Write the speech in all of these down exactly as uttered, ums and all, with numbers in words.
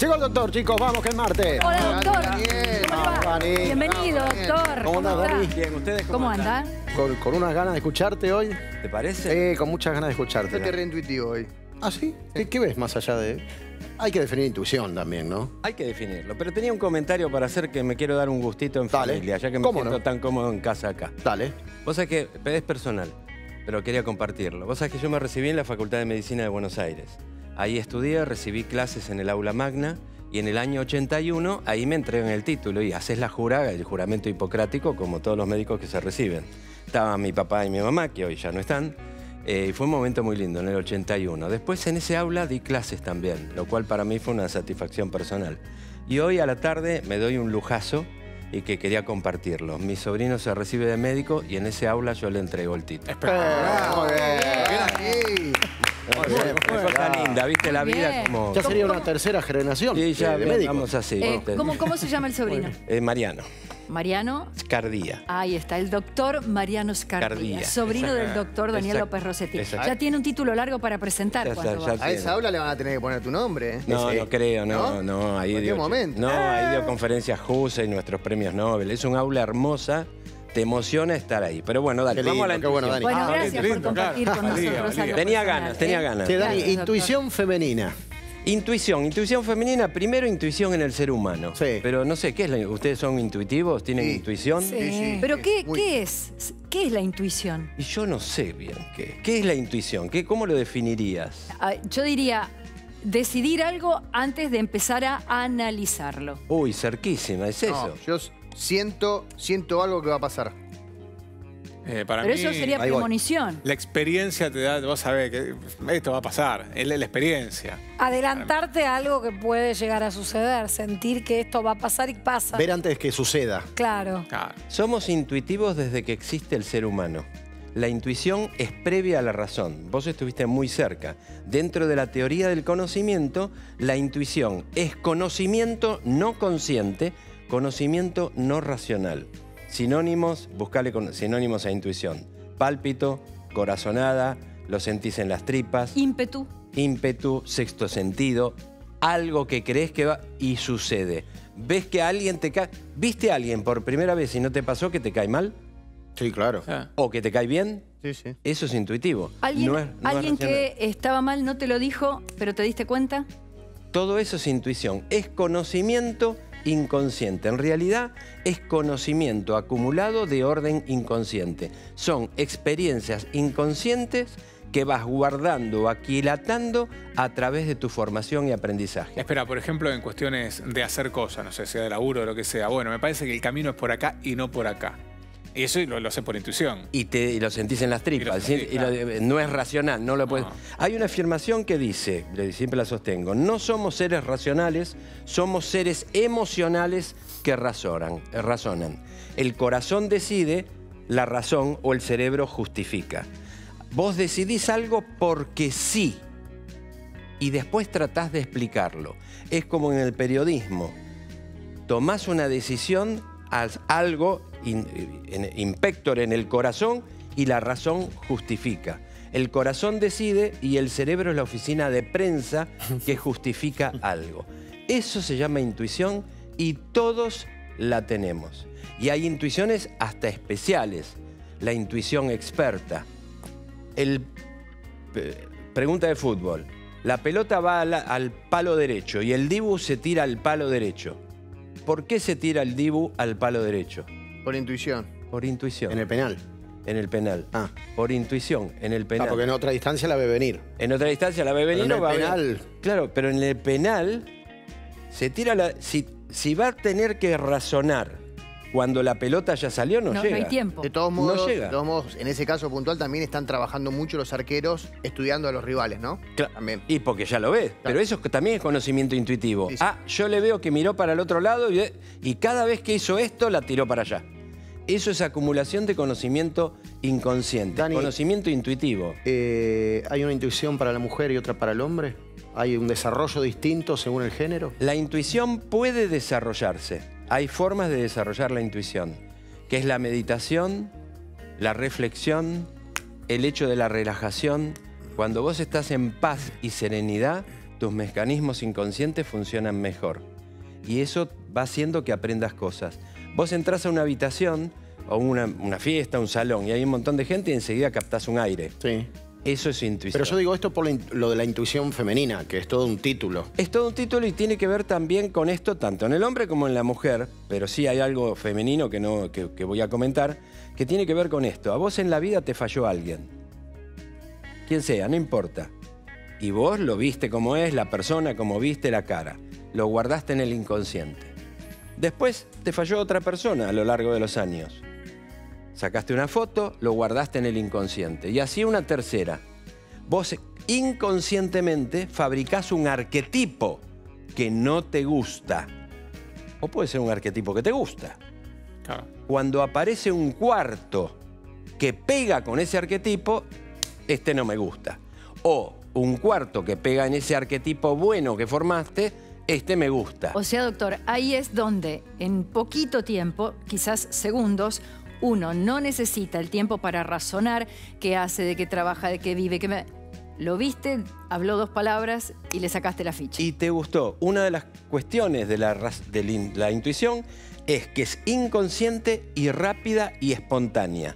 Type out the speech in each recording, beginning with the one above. Llegó el doctor, chicos, vamos que es martes. Hola, doctor. Daniel. ¿Cómo le va? Bienvenido, doctor. ¿Cómo andan, Dani? Bien, ¿ustedes cómo, ¿Cómo andan? Con, con unas ganas de escucharte hoy. ¿Te parece? Sí, con muchas ganas de escucharte. Yo te reintuitivo hoy. ¿Ah, sí? ¿Qué, qué ves más allá de...? Hay que definir intuición también, ¿no? Hay que definirlo, pero tenía un comentario para hacer que me quiero dar un gustito en Dale. familia, ya que me siento no? tan cómodo en casa acá. Dale. Vos sabés que, es personal, pero quería compartirlo. Vos sabés que yo me recibí en la Facultad de Medicina de Buenos Aires. Ahí estudié, recibí clases en el aula magna y en el año ochenta y uno ahí me entregan el título y haces la jura, el juramento hipocrático como todos los médicos que se reciben. Estaban mi papá y mi mamá, que hoy ya no están. Eh, fue un momento muy lindo, en el ochenta y uno. Después en ese aula di clases también, lo cual para mí fue una satisfacción personal. Y hoy a la tarde me doy un lujazo y que quería compartirlo. Mi sobrino se recibe de médico y en ese aula yo le entrego el título. ¡Espectacular! ¡Bien! Cosa linda, viste la vida como... Ya sería una tercera generación de médicos. ¿Cómo se llama el sobrino? Mariano. Mariano Scardía. Ahí está, el doctor Mariano Scardía, sobrino del doctor Daniel López Rossetti. Ya tiene un título largo para presentar. A esa aula le van a tener que poner tu nombre. No, no creo, no, no. Ahí dio conferencias J U S E y nuestros premios Nobel. Es un aula hermosa. Te emociona estar ahí. Pero bueno, dale. Lindo, vamos a la intuición. Bueno, Dani. Bueno, gracias ah, por lindo, compartir claro. con nosotros. Valía, valía. Tenía ganas, tenía ¿eh? ganas. Te da gracias, intuición doctor. femenina. Intuición, intuición femenina, primero intuición en el ser humano. Sí. Pero no sé, ¿qué es la, ¿ustedes son intuitivos? ¿Tienen sí. intuición? Sí. Sí, sí. Pero ¿qué, qué es? ¿Qué es la intuición? Y yo no sé bien qué. ¿Qué es la intuición? ¿Qué, ¿Cómo lo definirías? Ah, yo diría... decidir algo antes de empezar a analizarlo. Uy, cerquísima, es eso. No, yo siento, siento algo que va a pasar. Eh, para Pero mí, eso sería premonición. La experiencia te da, vas a ver que esto va a pasar, es la, la experiencia. Adelantarte a algo que puede llegar a suceder, sentir que esto va a pasar y pasa. Ver antes que suceda. Claro. Ah. Somos intuitivos desde que existe el ser humano. La intuición es previa a la razón. Vos estuviste muy cerca. Dentro de la teoría del conocimiento, la intuición es conocimiento no consciente, conocimiento no racional. Sinónimos, buscale con, sinónimos a intuición. Pálpito, corazonada, lo sentís en las tripas. Ímpetu. Ímpetu, sexto sentido, algo que crees que va y sucede. ¿Ves que alguien te cae? ¿Viste a alguien por primera vez y no te pasó que te cae mal? Sí, claro. Ah. O que te cae bien. Sí, sí. Eso es intuitivo. ¿Alguien, no es, no ¿alguien es que estaba mal no te lo dijo, pero te diste cuenta? Todo eso es intuición. Es conocimiento inconsciente. En realidad es conocimiento acumulado de orden inconsciente. Son experiencias inconscientes que vas guardando o aquilatando a través de tu formación y aprendizaje. Espera, por ejemplo, en cuestiones de hacer cosas, no sé, sea de laburo o lo que sea. Bueno, me parece que el camino es por acá y no por acá. Y eso lo, lo haces por intuición. Y, te, y lo sentís en las tripas. Y lo, y lo, y lo, no es racional, no lo puedes... No. Hay una afirmación que dice, siempre la sostengo, no somos seres racionales, somos seres emocionales que razonan. razonan. El corazón decide, la razón o el cerebro justifica. Vos decidís algo porque sí. Y después tratás de explicarlo. Es como en el periodismo. Tomás una decisión, haz algo... impector en el corazón y la razón justifica. El corazón decide y el cerebro es la oficina de prensa que justifica algo. Eso se llama intuición y todos la tenemos. Y hay intuiciones hasta especiales. La intuición experta. El, pregunta de fútbol. La pelota va al, al palo derecho y el Dibu se tira al palo derecho. ¿Por qué se tira el Dibu al palo derecho? Por intuición. Por intuición. En el penal. En el penal. Ah. Por intuición, en el penal. Ah, porque en otra distancia la ve venir. En otra distancia la ve venir. Pero en no el penal. Venir. Claro, pero en el penal se tira la... Si, si va a tener que razonar cuando la pelota ya salió, no, no llega. No hay tiempo. De todos modos, no llega. De todos modos, en ese caso puntual también están trabajando mucho los arqueros estudiando a los rivales, ¿no? Claro. También. Y porque ya lo ves. Claro. Pero eso también es conocimiento intuitivo. Sí, sí. Ah, yo le veo que miró para el otro lado y, y cada vez que hizo esto la tiró para allá. Eso es acumulación de conocimiento inconsciente, Dani, conocimiento intuitivo. Eh, ¿Hay una intuición para la mujer y otra para el hombre? ¿Hay un desarrollo distinto según el género? La intuición puede desarrollarse. Hay formas de desarrollar la intuición, que es la meditación, la reflexión, el hecho de la relajación. Cuando vos estás en paz y serenidad, tus mecanismos inconscientes funcionan mejor. Y eso va haciendo que aprendas cosas. Vos entrás a una habitación o una, una fiesta, un salón, y hay un montón de gente y enseguida captás un aire. Sí. Eso es intuición. Pero yo digo esto por lo de la intuición femenina, que es todo un título. Es todo un título y tiene que ver también con esto, tanto en el hombre como en la mujer, pero sí hay algo femenino que, no, que, que voy a comentar, que tiene que ver con esto. A vos en la vida te falló alguien. Quien sea, no importa. Y vos lo viste como es, la persona como viste la cara. Lo guardaste en el inconsciente. Después te falló otra persona a lo largo de los años. Sacaste una foto, lo guardaste en el inconsciente. Y así una tercera. Vos inconscientemente fabricás un arquetipo que no te gusta. O puede ser un arquetipo que te gusta. Claro. Cuando aparece un cuarto que pega con ese arquetipo, este no me gusta. O un cuarto que pega en ese arquetipo bueno que formaste, este me gusta. O sea, doctor, ahí es donde en poquito tiempo, quizás segundos, uno no necesita el tiempo para razonar qué hace, de qué trabaja, de qué vive, qué me... Lo viste, habló dos palabras y le sacaste la ficha. Y te gustó. Una de las cuestiones de la, de la intuición es que es inconsciente y rápida y espontánea.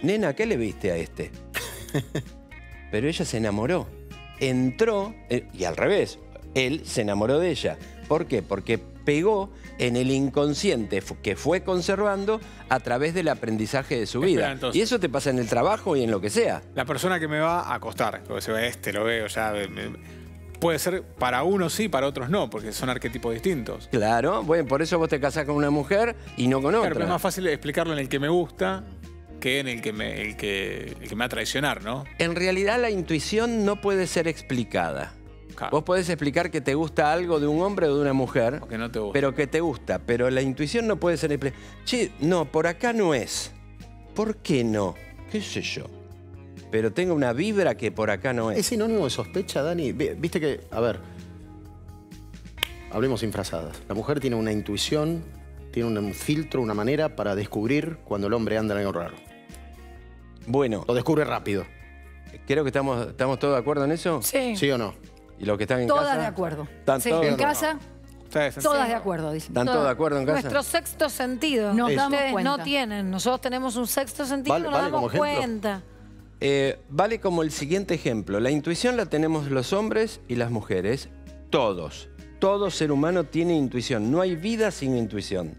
Nena, ¿qué le viste a este? Pero ella se enamoró. Entró, y al revés, él se enamoró de ella. ¿Por qué? Porque pegó en el inconsciente que fue conservando a través del aprendizaje de su Espera, vida. Entonces, y eso te pasa en el trabajo y en lo que sea. La persona que me va a acostar, porque se ve este, lo veo ya... Me, puede ser para unos sí, para otros no, porque son arquetipos distintos. Claro, bueno, por eso vos te casás con una mujer y no con otra. Claro, pero es más fácil explicarlo en el que me gusta que en el que me, el que, el que me va a traicionar, ¿no? En realidad la intuición no puede ser explicada. Claro. Vos podés explicar que te gusta algo de un hombre o de una mujer, que no te gusta. Pero que te gusta. Pero la intuición no puede ser... Che, no, por acá no es. ¿Por qué no? ¿Qué sé yo? Pero tengo una vibra que por acá no es. Es sinónimo de sospecha, Dani. Viste que, a ver, hablemos sin frazadas. La mujer tiene una intuición, tiene un filtro, una manera para descubrir cuando el hombre anda en algo raro. Bueno. Lo descubre rápido. Creo que estamos, estamos todos de acuerdo en eso. Sí. ¿Sí o no? ¿Y los que están en todas casa? Todas de acuerdo. ¿Están sí, todos en casa? No. Todas sí. de acuerdo, dicen. ¿Están todas de acuerdo en casa? Nuestro sexto sentido. Nos Eso. damos cuenta. No tienen. Nosotros tenemos un sexto sentido y vale, nos vale damos cuenta. Eh, vale como el siguiente ejemplo. La intuición la tenemos los hombres y las mujeres. Todos. Todo ser humano tiene intuición. No hay vida sin intuición.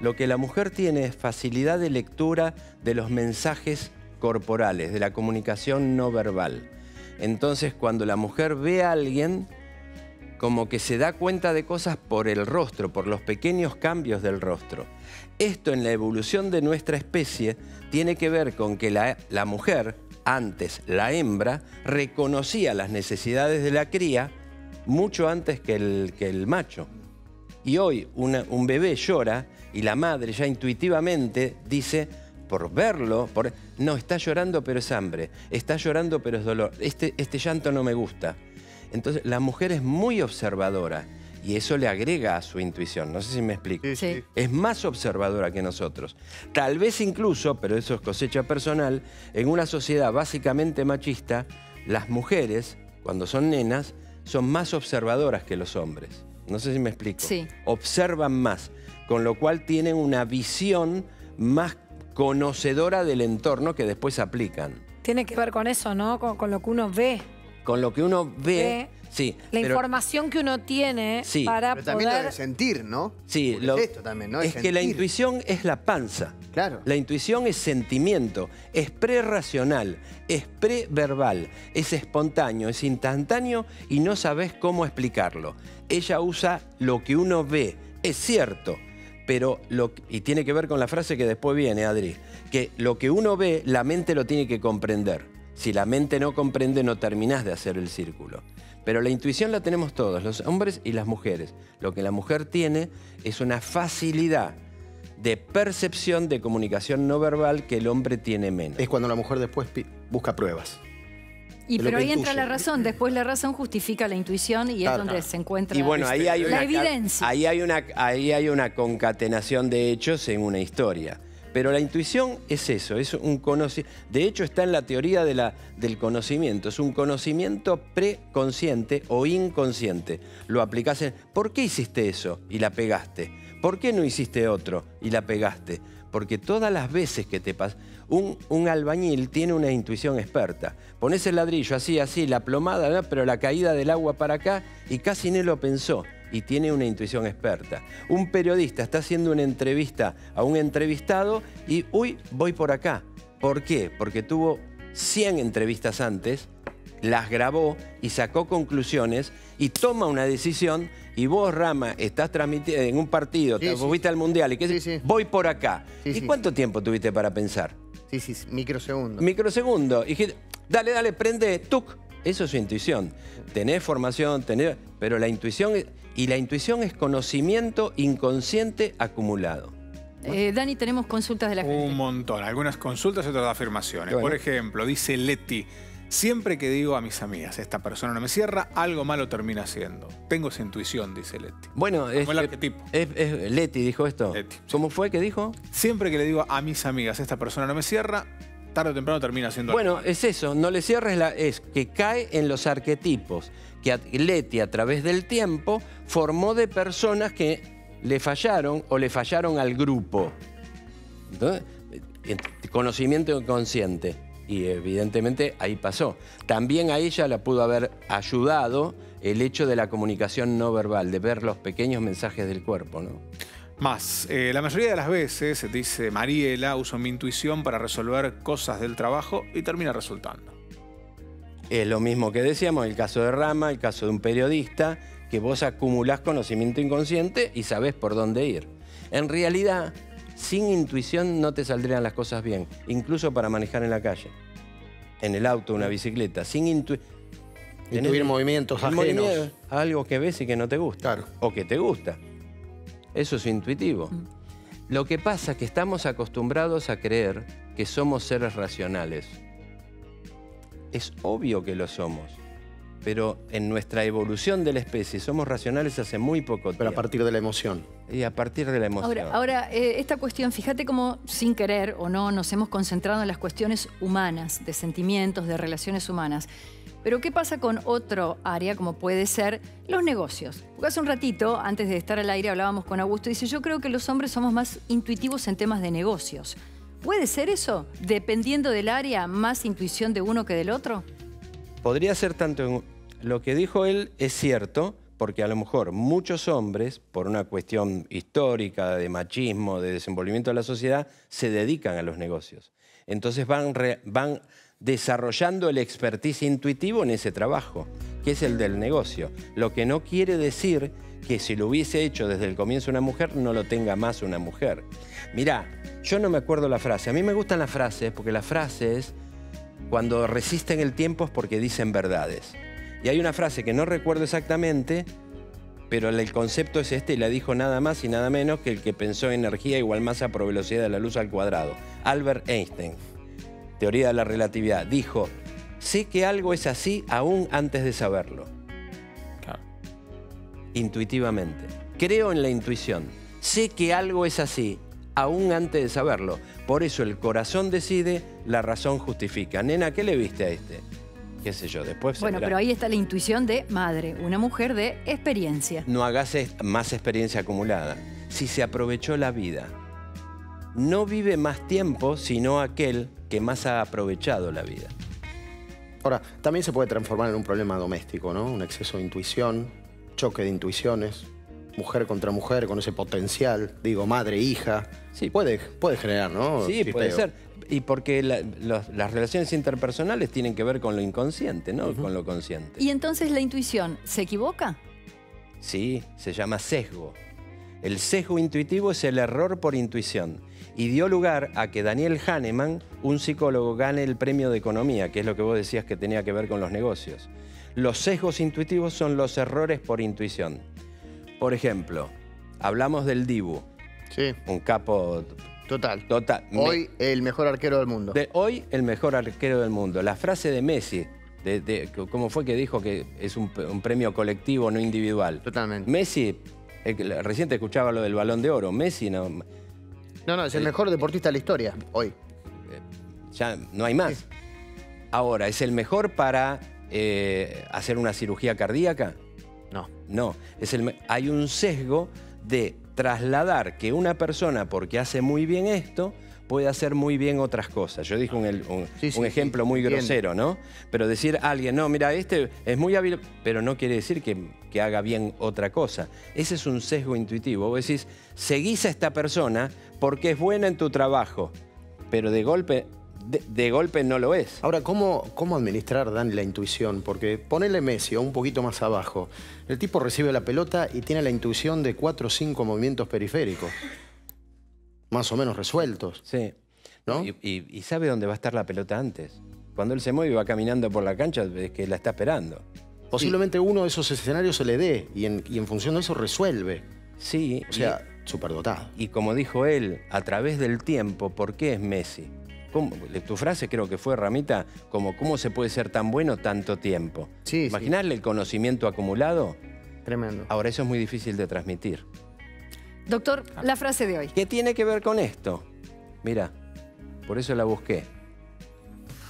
Lo que la mujer tiene es facilidad de lectura de los mensajes corporales, de la comunicación no verbal. Entonces, cuando la mujer ve a alguien, como que se da cuenta de cosas por el rostro, por los pequeños cambios del rostro. Esto en la evolución de nuestra especie tiene que ver con que la, la mujer, antes la hembra, reconocía las necesidades de la cría mucho antes que el, que el macho. Y hoy una, un bebé llora y la madre ya intuitivamente dice... por verlo, por... no, está llorando pero es hambre, está llorando pero es dolor, este, este llanto no me gusta. Entonces la mujer es muy observadora y eso le agrega a su intuición, no sé si me explico. Sí, sí. Es más observadora que nosotros. Tal vez incluso, pero eso es cosecha personal, en una sociedad básicamente machista, las mujeres, cuando son nenas, son más observadoras que los hombres. No sé si me explico. Sí. Observan más, con lo cual tienen una visión más conocedora del entorno que después aplican. Tiene que ver con eso, ¿no? Con, con lo que uno ve. Con lo que uno ve, ve sí. La pero, información que uno tiene sí, para pero también poder... lo de sentir, ¿no? Sí. Lo, es esto también, ¿no? Es, es que sentir. La intuición es la panza. Claro. La intuición es sentimiento, es prerracional, es preverbal, es espontáneo, es instantáneo y no sabes cómo explicarlo. Ella usa lo que uno ve, es cierto. Pero lo, y tiene que ver con la frase que después viene, Adri, que lo que uno ve, la mente lo tiene que comprender. Si la mente no comprende, no terminás de hacer el círculo. Pero la intuición la tenemos todos, los hombres y las mujeres. Lo que la mujer tiene es una facilidad de percepción de comunicación no verbal que el hombre tiene menos. Es cuando la mujer después busca pruebas. Y pero ahí entra la razón, después la razón justifica la intuición y es donde se encuentra y bueno, ahí hay una, la evidencia. Ahí hay, una, ahí hay una concatenación de hechos en una historia. Pero la intuición es eso, es un conocimiento. De hecho, está en la teoría de la, del conocimiento. Es un conocimiento preconsciente o inconsciente. Lo aplicás en... ¿Por qué hiciste eso? Y la pegaste. ¿Por qué no hiciste otro? Y la pegaste. Porque todas las veces que te pasa... Un, un albañil tiene una intuición experta. Ponés el ladrillo así, así, la plomada, ¿no? Pero la caída del agua para acá, y casi ni lo pensó. Y tiene una intuición experta. Un periodista está haciendo una entrevista a un entrevistado y, uy, voy por acá. ¿Por qué? Porque tuvo cien entrevistas antes, las grabó y sacó conclusiones y toma una decisión. Y vos, Rama, estás transmitiendo en un partido, sí, fuiste sí. al Mundial y qué sí, sí. voy por acá. Sí, ¿Y sí. cuánto tiempo tuviste para pensar? Sí, sí, microsegundo. Microsegundo. Y dije, dale, dale, prende, tuc. Eso es su intuición. Tenés formación, tenés... Pero la intuición... Es... Y la intuición es conocimiento inconsciente acumulado. Eh, Dani, tenemos consultas de la gente. Un montón. Algunas consultas y otras afirmaciones. Bueno. Por ejemplo, dice Leti, siempre que digo a mis amigas, esta persona no me cierra, algo malo termina siendo. Tengo esa intuición, dice Leti. Bueno, como es, el arquetipo. Es, es, Leti dijo esto. Leti. ¿Cómo fue que dijo? Siempre que le digo a mis amigas, esta persona no me cierra, tarde o temprano termina siendo... Bueno, algo. Es eso. No le cierres la... Es que cae en los arquetipos. Que Leti, a través del tiempo, formó de personas que le fallaron o le fallaron al grupo. Entonces, conocimiento inconsciente. Y evidentemente ahí pasó. También a ella la pudo haber ayudado el hecho de la comunicación no verbal, de ver los pequeños mensajes del cuerpo, ¿no? Más, eh, la mayoría de las veces, dice Mariela, uso mi intuición para resolver cosas del trabajo y termina resultando. Es lo mismo que decíamos, el caso de Rama, el caso de un periodista, que vos acumulás conocimiento inconsciente y sabés por dónde ir. En realidad, sin intuición no te saldrían las cosas bien, incluso para manejar en la calle, en el auto, una bicicleta. Sin intuición. Intuir movimientos ajenos. Movimiento, algo que ves y que no te gusta. Claro. O que te gusta. Eso es intuitivo. Mm. Lo que pasa es que estamos acostumbrados a creer que somos seres racionales. Es obvio que lo somos, pero en nuestra evolución de la especie somos racionales hace muy poco tiempo. Pero a partir de la emoción. Y a partir de la emoción. Ahora, ahora eh, esta cuestión, fíjate cómo sin querer o no nos hemos concentrado en las cuestiones humanas, de sentimientos, de relaciones humanas. Pero ¿qué pasa con otro área como puede ser los negocios? Porque hace un ratito, antes de estar al aire, hablábamos con Augusto y dice, yo creo que los hombres somos más intuitivos en temas de negocios. ¿Puede ser eso? ¿Dependiendo del área, más intuición de uno que del otro? Podría ser tanto... En... Lo que dijo él es cierto, porque a lo mejor muchos hombres, por una cuestión histórica, de machismo, de desenvolvimiento de la sociedad, se dedican a los negocios. Entonces van, re... van desarrollando el expertise intuitivo en ese trabajo, que es el del negocio. Lo que no quiere decir que si lo hubiese hecho desde el comienzo una mujer, no lo tenga más una mujer. Mirá, yo no me acuerdo la frase. A mí me gustan las frases porque las frases, cuando resisten el tiempo, es porque dicen verdades. Y hay una frase que no recuerdo exactamente, pero el concepto es este y la dijo nada más y nada menos que el que pensó energía igual masa por velocidad de la luz al cuadrado. Albert Einstein, teoría de la relatividad, dijo, sé que algo es así aún antes de saberlo. Claro. Intuitivamente. Creo en la intuición. Sé que algo es así aún antes de saberlo. Por eso el corazón decide, la razón justifica. Nena, ¿qué le viste a este? Qué sé yo, después... Bueno, pero ahí está la intuición de madre, una mujer de experiencia. No hagas más experiencia acumulada. Si se aprovechó la vida, no vive más tiempo sino aquel que más ha aprovechado la vida. Ahora, también se puede transformar en un problema doméstico, ¿no? Un exceso de intuición, choque de intuiciones... mujer contra mujer, con ese potencial, digo, madre, hija, sí. puede, puede generar, ¿no? Sí, Cristeo. Puede ser. Y porque la, los, las relaciones interpersonales tienen que ver con lo inconsciente, ¿no? Uh-huh. Con lo consciente. ¿Y entonces la intuición se equivoca? Sí, se llama sesgo. El sesgo intuitivo es el error por intuición. Y dio lugar a que Daniel Kahneman, un psicólogo, gane el premio de economía, que es lo que vos decías que tenía que ver con los negocios. Los sesgos intuitivos son los errores por intuición. Por ejemplo, hablamos del Dibu. Sí. Un capo... Total. Total. Hoy el mejor arquero del mundo. De hoy el mejor arquero del mundo. La frase de Messi, de, de, ¿cómo fue que dijo que es un, un premio colectivo, no individual? Totalmente. Messi, eh, recién te escuchaba lo del Balón de Oro. Messi no... No, no, es el eh, mejor deportista de la historia, hoy. Ya no hay más. Sí. Ahora, ¿es el mejor para eh, hacer una cirugía cardíaca? No. No, es el, hay un sesgo de trasladar que una persona, porque hace muy bien esto, puede hacer muy bien otras cosas. Yo dije un, un, sí, sí, un ejemplo sí, muy bien. grosero, ¿no? Pero decir a alguien, no, mira, este es muy hábil, pero no quiere decir que, que haga bien otra cosa. Ese es un sesgo intuitivo. Vos decís, seguís a esta persona porque es buena en tu trabajo, pero de golpe... De, de golpe no lo es. Ahora, ¿cómo, cómo administrar, Dan, la intuición? Porque ponele Messi o un poquito más abajo. El tipo recibe la pelota y tiene la intuición de cuatro o cinco movimientos periféricos. Más o menos resueltos. Sí. ¿No? Y, y, y sabe dónde va a estar la pelota antes. Cuando él se mueve y va caminando por la cancha, es que la está esperando. Posiblemente sí. Uno de esos escenarios se le dé y en, y en función de eso resuelve. Sí. O sea, superdotado. Y como dijo él, a través del tiempo, ¿por qué es Messi? ¿Cómo? Tu frase creo que fue, Ramita, como ¿cómo se puede ser tan bueno tanto tiempo? Sí, ¿imaginarle sí. el conocimiento acumulado? Tremendo. Ahora, eso es muy difícil de transmitir. Doctor, ah. la frase de hoy. ¿Qué tiene que ver con esto? Mira, por eso la busqué.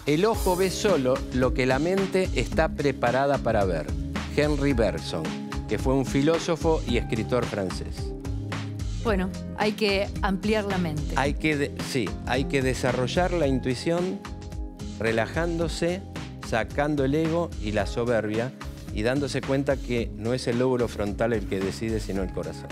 El ojo ve solo lo que la mente está preparada para ver. Henry Bergson, que fue un filósofo y escritor francés. Bueno, hay que ampliar la mente. Hay que de, sí, hay que desarrollar la intuición relajándose, sacando el ego y la soberbia y dándose cuenta que no es el lóbulo frontal el que decide, sino el corazón.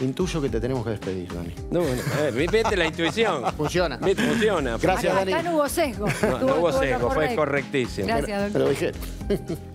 Intuyo que te tenemos que despedir, Dani. No, no, eh, vete la intuición. Funciona. Vete, funciona. Gracias, Dani. Acá no hubo sesgo. No, no hubo sesgo, fue correctísimo. Gracias, doctor. Pero, pero dije...